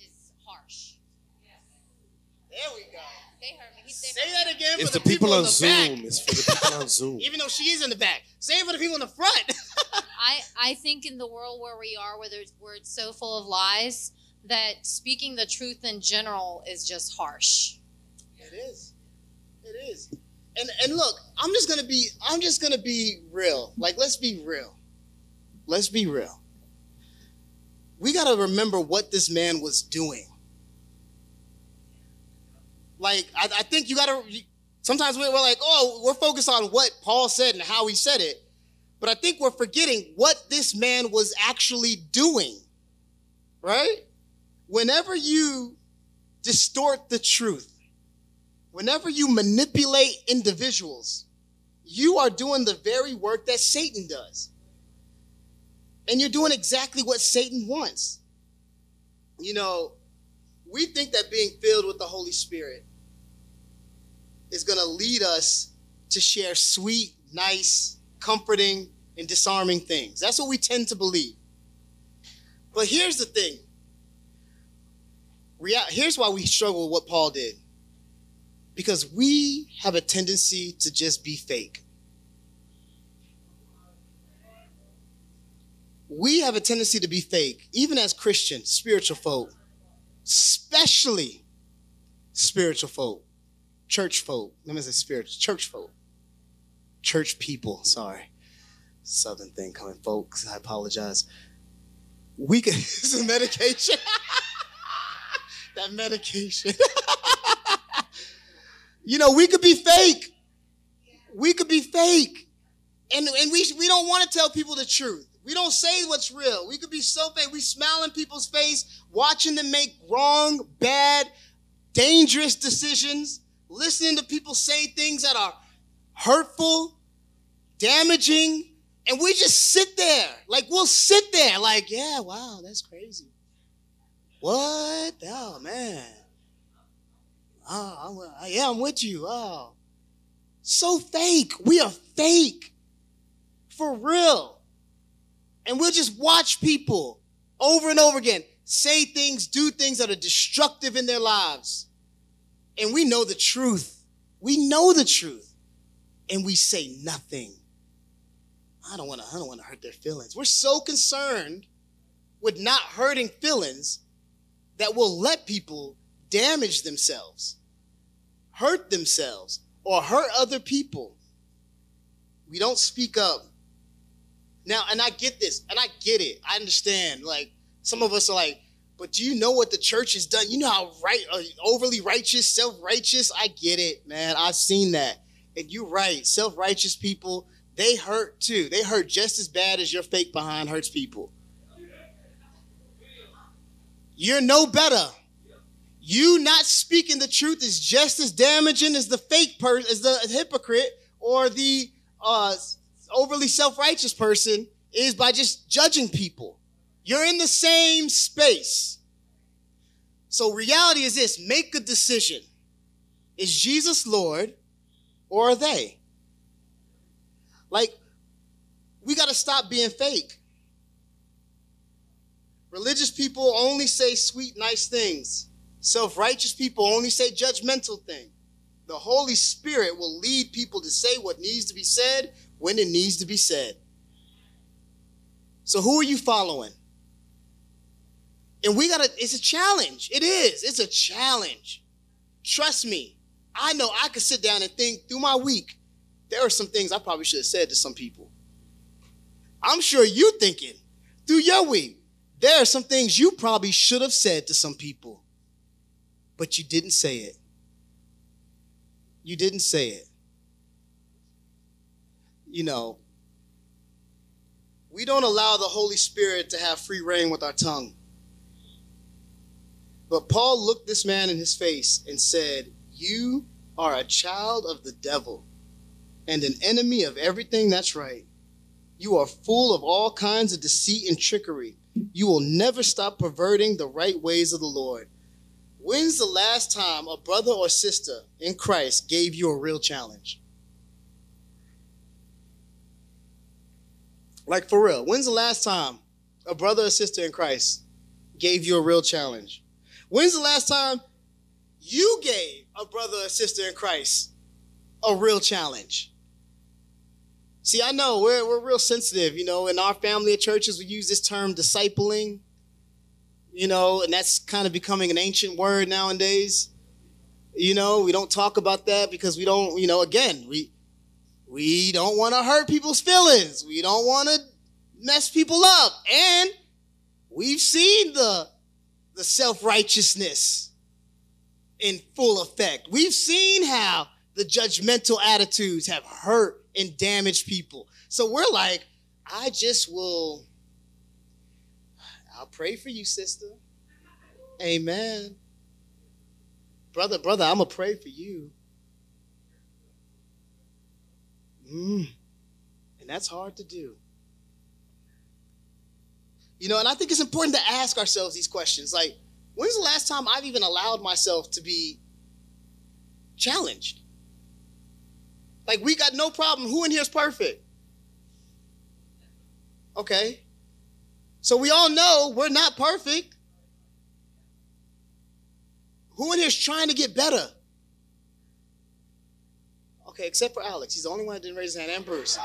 It's harsh. There we go. They heard me. Say that again. It's for the people on Zoom. It's for the people on Zoom. Even though she is in the back, say it for the people in the front. I think in the world where we are, where it's so full of lies, that speaking the truth in general is just harsh. It is. And look, I'm just gonna be real. Like, let's be real. We gotta remember what this man was doing. Like, I think sometimes we're like, oh, we're focused on what Paul said and how he said it. But I think we're forgetting what this man was actually doing, right? Whenever you distort the truth, whenever you manipulate individuals, you are doing the very work that Satan does. And you're doing exactly what Satan wants. You know, we think that being filled with the Holy Spirit is going to lead us to share sweet, nice, comforting, and disarming things. That's what we tend to believe. But here's the thing. Here's why we struggle with what Paul did. Because we have a tendency to just be fake. We have a tendency to be fake, even as Christians, spiritual folk, especially spiritual folk, church folk. Let me say spiritual, church folk, church people. Sorry, Southern thing coming, folks. I apologize. We can use some medication. That medication. You know, we could be fake. We could be fake. And we don't want to tell people the truth. We don't say what's real. We could be so fake. We smile in people's face, watching them make wrong, bad, dangerous decisions, listening to people say things that are hurtful, damaging, and we just sit there. Like, we'll sit there like, yeah, wow, that's crazy. What? Oh, man. Oh, yeah, I'm with you. Oh, so fake. We are fake for real. And we'll just watch people over and over again say things, do things that are destructive in their lives. And we know the truth. We know the truth. And we say nothing. I don't want to hurt their feelings. We're so concerned with not hurting feelings that we'll let people damage themselves, hurt themselves, or hurt other people. We don't speak up. Now, and I get this, and I get it. I understand. Like, some of us are like, but do you know what the church has done? You know how overly righteous, self-righteous? I get it, man. I've seen that. And you're right. Self-righteous people, they hurt too. They hurt just as bad as your fake behind hurts people. You're no better. You not speaking the truth is just as damaging as the fake person, as the hypocrite or the overly self-righteous person is by just judging people. You're in the same space. So reality is this: make a decision. Is Jesus Lord, or are they? Like, we got to stop being fake. Religious people only say sweet, nice things. Self-righteous people only say judgmental things. The Holy Spirit will lead people to say what needs to be said when it needs to be said. So who are you following? And it's a challenge. It is. It's a challenge. Trust me. I know I could sit down and think through my week. There are some things I probably should have said to some people. I'm sure you're thinking through your week, there are some things you probably should have said to some people, but you didn't say it. You didn't say it. You know, we don't allow the Holy Spirit to have free reign with our tongue. But Paul looked this man in his face and said, "You are a child of the devil and an enemy of everything that's right. You are full of all kinds of deceit and trickery. You will never stop perverting the right ways of the Lord." When's the last time a brother or sister in Christ gave you a real challenge? Like, for real, when's the last time a brother or sister in Christ gave you a real challenge? When's the last time you gave a brother or sister in Christ a real challenge? See, I know we're real sensitive, you know. In our family of churches, we use this term discipling, you know, and that's kind of becoming an ancient word nowadays. You know, we don't talk about that because we don't, you know, again, we don't want to hurt people's feelings. We don't want to mess people up. And we've seen the self-righteousness in full effect. We've seen how the judgmental attitudes have hurt and damaged people. So we're like, I'll pray for you, sister. Amen. Brother, I'm going to pray for you. And that's hard to do. You know, and I think it's important to ask ourselves these questions. Like, when's the last time I've even allowed myself to be challenged? Like, we got no problem. Who in here is perfect? Okay. So we all know we're not perfect. Who in here is trying to get better? Okay, except for Alex. He's the only one that didn't raise his hand, and Bruce.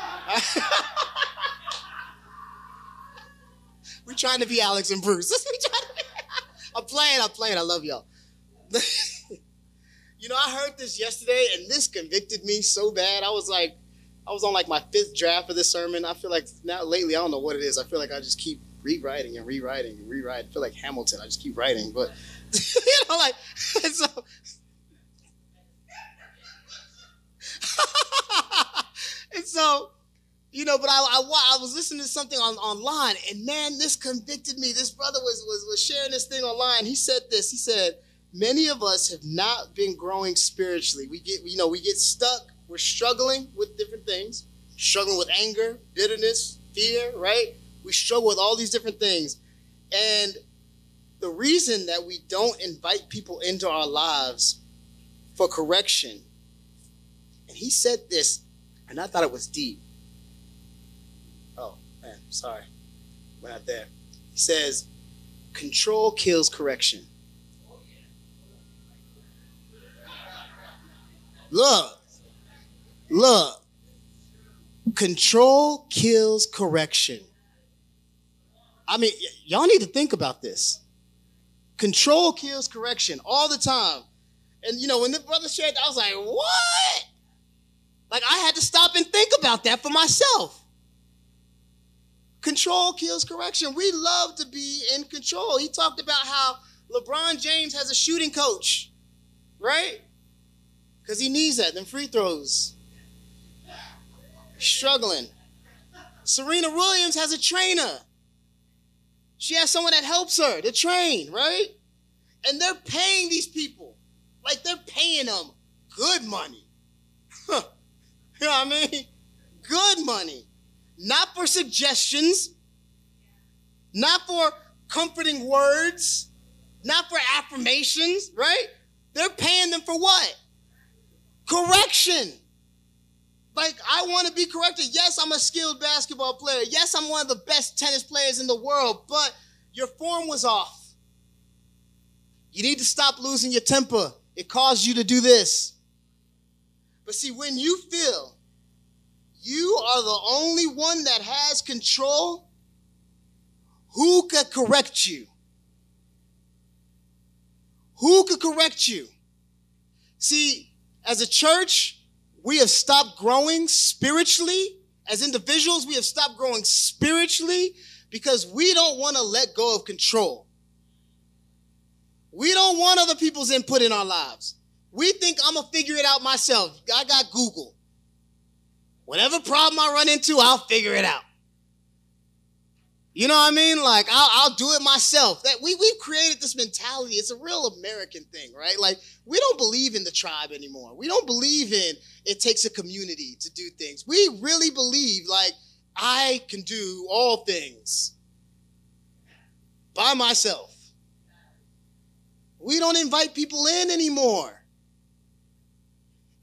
We're trying to be Alex and Bruce. I'm playing. I love y'all. You know, I heard this yesterday, and this convicted me so bad. I was on my fifth draft of this sermon. I feel like now lately, I don't know what it is. I feel like I just keep rewriting. I feel like Hamilton. I just keep writing, but you know, like so. And so, you know, but I was listening to something online, and man, this convicted me. This brother was sharing this thing online. He said this. He said, many of us have not been growing spiritually. We get stuck. We're struggling with different things, struggling with anger, bitterness, fear, right? We struggle with all these different things. And the reason that we don't invite people into our lives for correction, and he said this, and I thought it was deep. Oh, man, sorry. We're not there. He says, control kills correction. Look. Control kills correction. I mean, y'all need to think about this. Control kills correction all the time. And, you know, when the brother shared that, I was like, what? Like, I had to stop and think about that for myself. Control kills correction. We love to be in control. He talked about how LeBron James has a shooting coach, right? Because he needs that, them free throws. Struggling. Serena Williams has a trainer. She has someone that helps her to train, right? And they're paying these people. Like, they're paying them good money. You know what I mean? Good money. Not for suggestions, not for comforting words, not for affirmations, right? They're paying them for what? Correction. Like, I want to be corrected. Yes, I'm a skilled basketball player. Yes, I'm one of the best tennis players in the world, but your form was off. You need to stop losing your temper. It caused you to do this. But see, when you feel you are the only one that has control, who could correct you? Who could correct you? See, as a church, we have stopped growing spiritually. As individuals, we have stopped growing spiritually because we don't want to let go of control. We don't want other people's input in our lives. We think I'm going to figure it out myself. I got Google. Whatever problem I run into, I'll figure it out. You know what I mean? Like, I'll do it myself. That we've created this mentality. It's a real American thing, right? Like, we don't believe in the tribe anymore. We don't believe in it takes a community to do things. We really believe, like, I can do all things by myself. We don't invite people in anymore.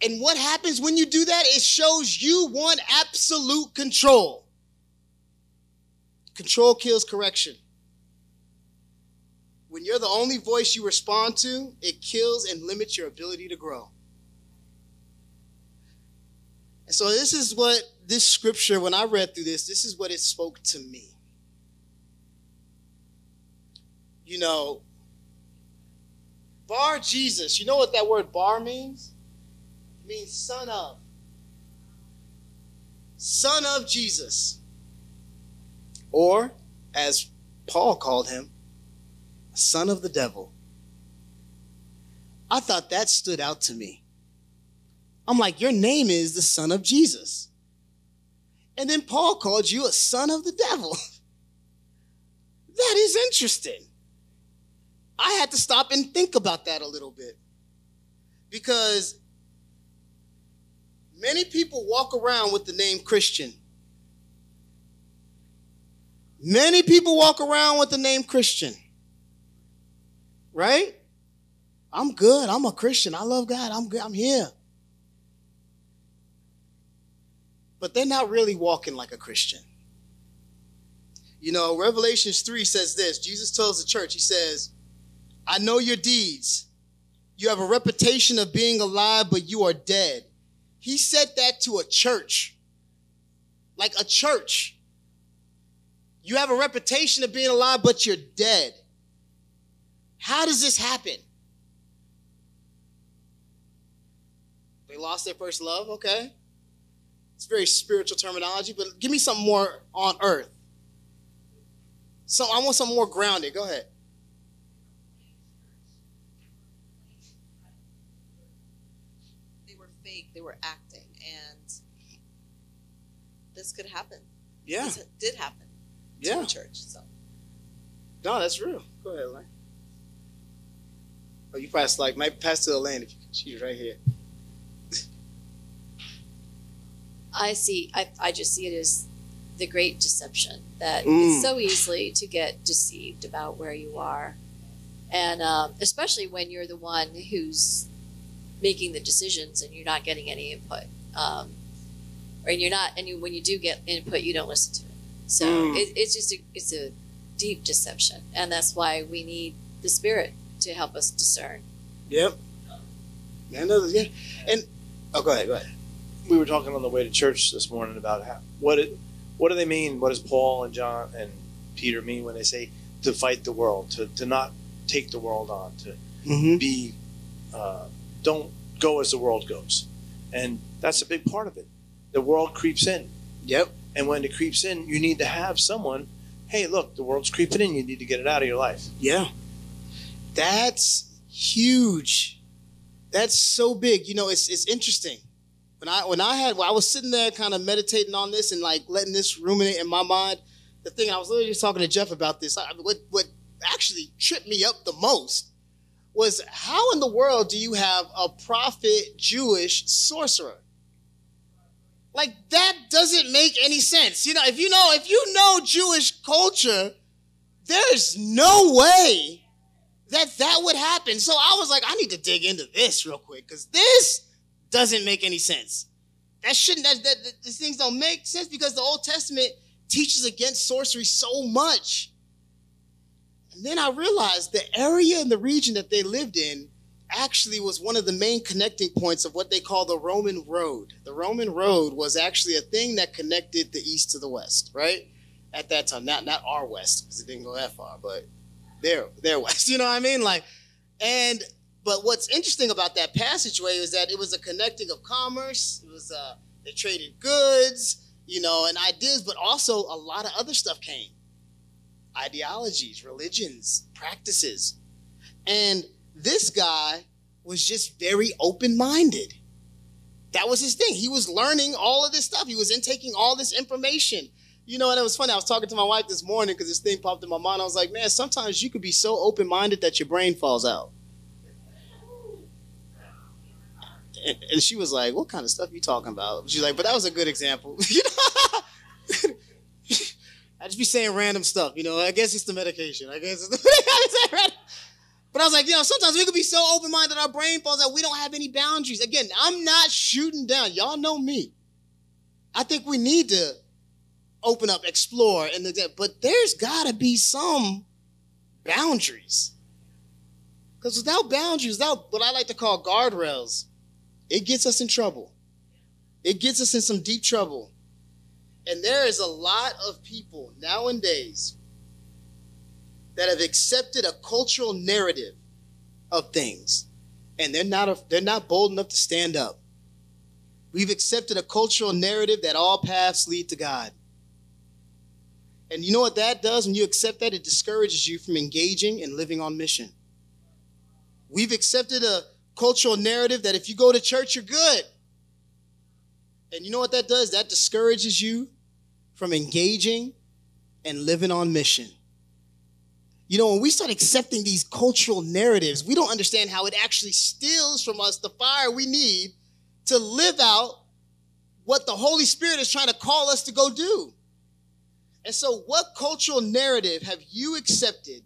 And what happens when you do that? It shows you want absolute control. Control kills correction. When you're the only voice you respond to, it kills and limits your ability to grow. And so this is what this scripture, when I read through this is what it spoke to me. You know, Bar-Jesus, you know what that word bar means? It means son of. Son of Jesus. Or, as Paul called him, son of the devil. I thought that stood out to me. I'm like, your name is the Son of Jesus. And then Paul called you a son of the devil. That is interesting. I had to stop and think about that a little bit. Because many people walk around with the name Christian. Many people walk around with the name Christian, right? I'm good. I'm a Christian. I love God. I'm good. I'm here. But they're not really walking like a Christian. You know, Revelation 3 says this. Jesus tells the church, he says, I know your deeds. You have a reputation of being alive, but you are dead. He said that to a church. Like a church. You have a reputation of being alive, but you're dead. How does this happen? They lost their first love? Okay. It's very spiritual terminology, but give me something more on earth. So I want something more grounded. Go ahead. They were fake. They were acting. And this could happen. Yeah. This did happen to the church. So. No, that's real. Go ahead, Elaine. Oh, you pass, like, might pass to Elaine if you can. She's right here. I see. I just see it as the great deception, that it's so easily to get deceived about where you are. And especially when you're the one who's making the decisions and you're not getting any input. When you do get input, you don't listen to it. So it's a deep deception. And that's why we need the Spirit to help us discern. Yep. And go ahead. We were talking on the way to church this morning about how, what do they mean? What does Paul and John and Peter mean when they say to fight the world, to not take the world on, to be, don't go as the world goes. And that's a big part of it. The world creeps in. Yep. And when it creeps in, you need to have someone, hey, look, the world's creeping in. You need to get it out of your life. Yeah. That's huge. That's so big. You know, it's interesting. When I was sitting there kind of meditating on this and like letting this ruminate in my mind, the thing, I was literally just talking to Jeff about this. What actually tripped me up the most was, how in the world do you have a prophet Jewish sorcerer? Like, that doesn't make any sense. You know, if you know Jewish culture, there's no way that would happen. So I was like, I need to dig into this real quick, because this doesn't make any sense. These things don't make sense, because the Old Testament teaches against sorcery so much. And then I realized the area and the region that they lived in actually was one of the main connecting points of what they call the Roman Road. The Roman Road was actually a thing that connected the east to the west, right? At that time, not our west, because it didn't go that far, but their west. You know what I mean? But what's interesting about that passageway is that it was a connecting of commerce. It was they traded goods, you know, and ideas, but also a lot of other stuff came. Ideologies, religions, practices. And this guy was just very open-minded. That was his thing. He was learning all of this stuff. He was intaking all this information. You know, and it was funny. I was talking to my wife this morning because this thing popped in my mind. I was like, man, sometimes you could be so open-minded that your brain falls out. And she was like, what kind of stuff are you talking about? She's like, but that was a good example. I just be saying random stuff. You know, I guess it's the medication. I guess it's the But I was like, you know, sometimes we could be so open-minded that our brain falls out. We don't have any boundaries. Again, I'm not shooting down. Y'all know me. I think we need to open up, explore. But there's got to be some boundaries. Because without boundaries, without what I like to call guardrails, it gets us in trouble. It gets us in some deep trouble. And there is a lot of people nowadays that have accepted a cultural narrative of things, and they're not bold enough to stand up. We've accepted a cultural narrative that all paths lead to God. And you know what that does? When you accept that, it discourages you from engaging and living on mission. We've accepted a cultural narrative that if you go to church, you're good. And you know what that does? That discourages you from engaging and living on mission. You know, when we start accepting these cultural narratives, we don't understand how it actually steals from us the fire we need to live out what the Holy Spirit is trying to call us to go do. And so what cultural narrative have you accepted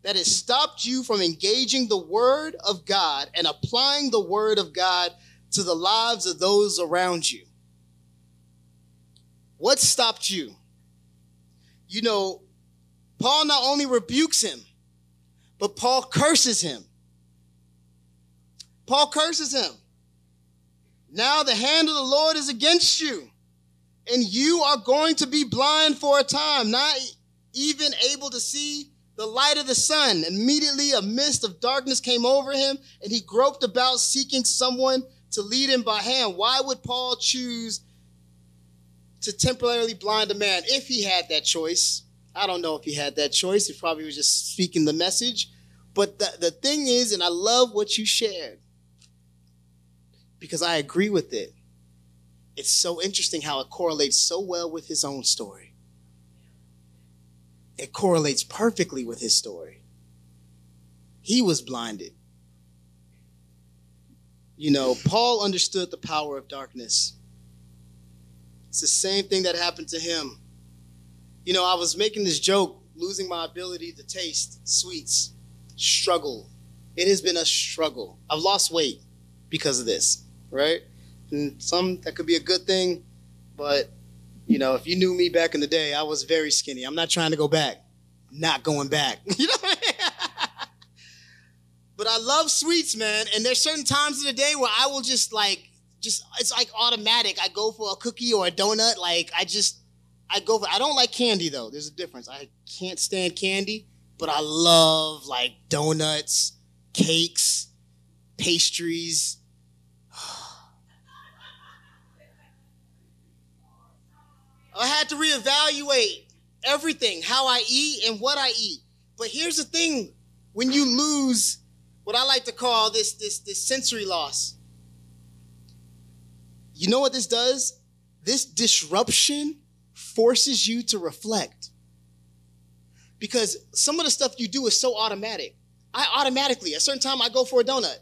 that has stopped you from engaging the word of God and applying the word of God to the lives of those around you? What stopped you? You know, Paul not only rebukes him, but Paul curses him. Paul curses him. Now the hand of the Lord is against you, and you are going to be blind for a time, not even able to see the light of the sun. Immediately a mist of darkness came over him, and he groped about seeking someone to lead him by hand. Why would Paul choose to temporarily blind a man if he had that choice? I don't know if he had that choice. He probably was just speaking the message. But the thing is, and I love what you shared, because I agree with it. It's so interesting how it correlates so well with his own story. It correlates perfectly with his story. He was blinded. You know, Paul understood the power of darkness. It's the same thing that happened to him. You know, I was making this joke, losing my ability to taste sweets. Struggle. It has been a struggle. I've lost weight because of this, right? And some, that could be a good thing, but, you know, if you knew me back in the day, I was very skinny. I'm not trying to go back. Not going back. You know what I mean? But I love sweets, man, and there's certain times of the day where I will just, like, it's like automatic. I go for a cookie or a donut. Like, I go for, I don't like candy, though. There's a difference. I can't stand candy, but I love, like, donuts, cakes, pastries. I had to reevaluate everything, how I eat and what I eat. But here's the thing. When you lose what I like to call this sensory loss, you know what this does? This disruption forces you to reflect. Because some of the stuff you do is so automatic. I automatically, at a certain time, I go for a donut.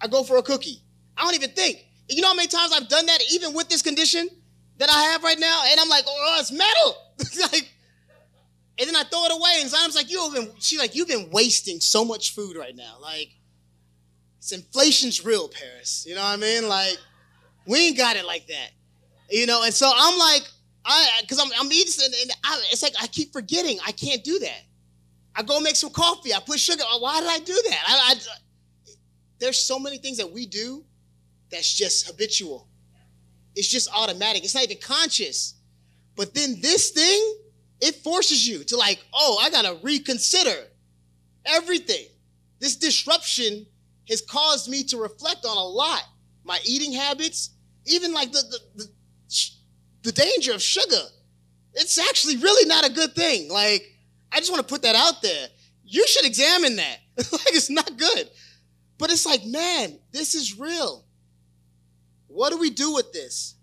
I go for a cookie. I don't even think. And you know how many times I've done that, even with this condition that I have right now? And I'm like, oh, it's metal. Like, and then I throw it away. And Zion's like, you've been wasting so much food right now. Like, it's inflation's real, Paris. You know what I mean? Like, we ain't got it like that, you know? And so I'm like, because I'm eating, and it's like I keep forgetting. I can't do that. I go make some coffee. I put sugar. Why did I do that? There's so many things that we do that's just habitual. It's just automatic. It's not even conscious. But then this thing, it forces you to like, oh, I got to reconsider everything. This disruption has caused me to reflect on a lot. My eating habits, even like the danger of sugar. It's actually really not a good thing. Like, I just want to put that out there. You should examine that. Like, it's not good. But it's like, man, this is real. What do we do with this?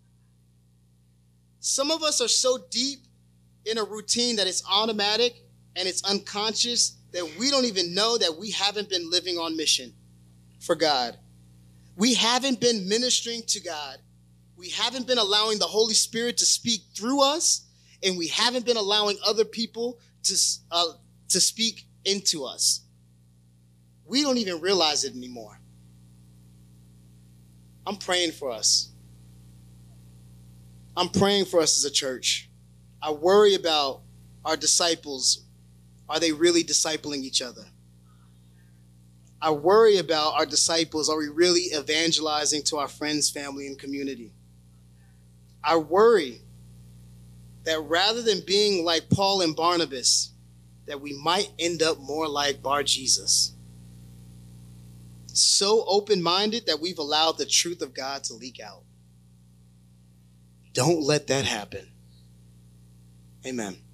Some of us are so deep in a routine that it's automatic and it's unconscious that we don't even know that we haven't been living on mission for God. We haven't been ministering to God. We haven't been allowing the Holy Spirit to speak through us, and we haven't been allowing other people to speak into us. We don't even realize it anymore. I'm praying for us. I'm praying for us as a church. I worry about our disciples. Are they really discipling each other? I worry about our disciples. Are we really evangelizing to our friends, family, and community? I worry that rather than being like Paul and Barnabas, that we might end up more like Bar-Jesus. So open-minded that we've allowed the truth of God to leak out. Don't let that happen. Amen.